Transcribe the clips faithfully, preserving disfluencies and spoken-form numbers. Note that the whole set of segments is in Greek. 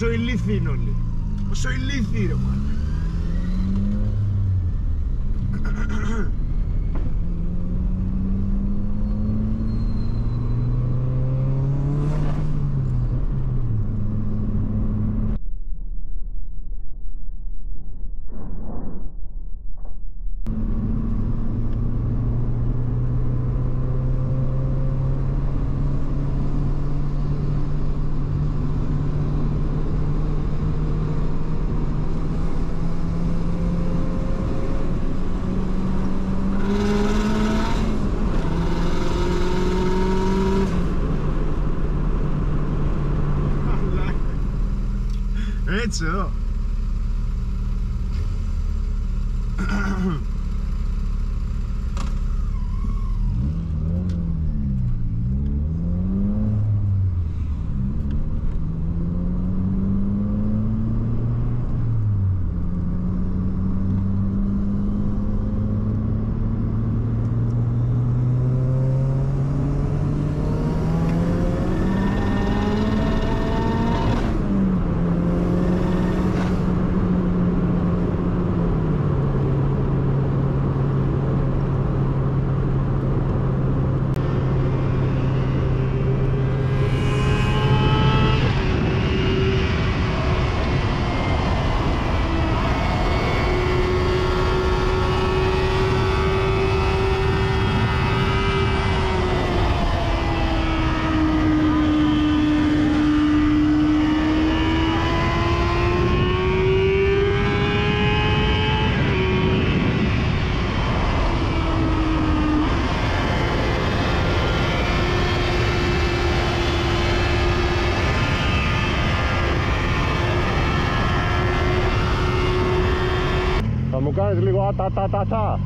Πόσο ηλίθιοι είναι όλοι. Πόσο ηλίθιοι ρε μάνα. Έτσι εδώ. Μου κάνεις λίγο ατατατατά.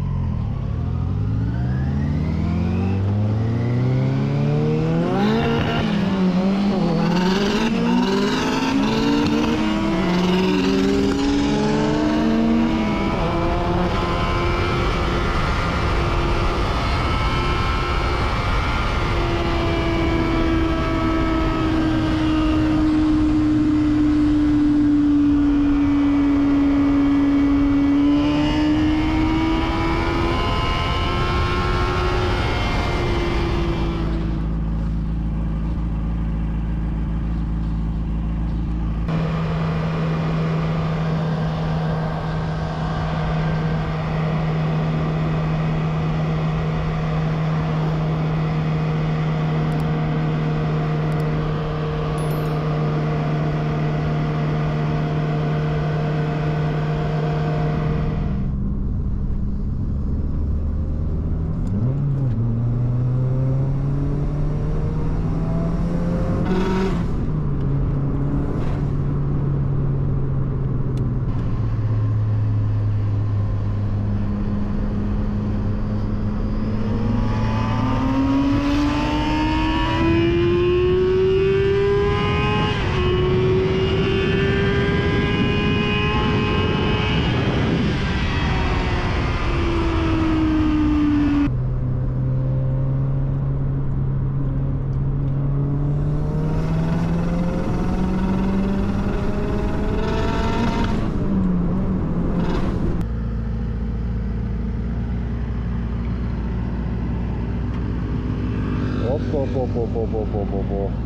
Bo, bo, bo, bo, bo, bo, bo.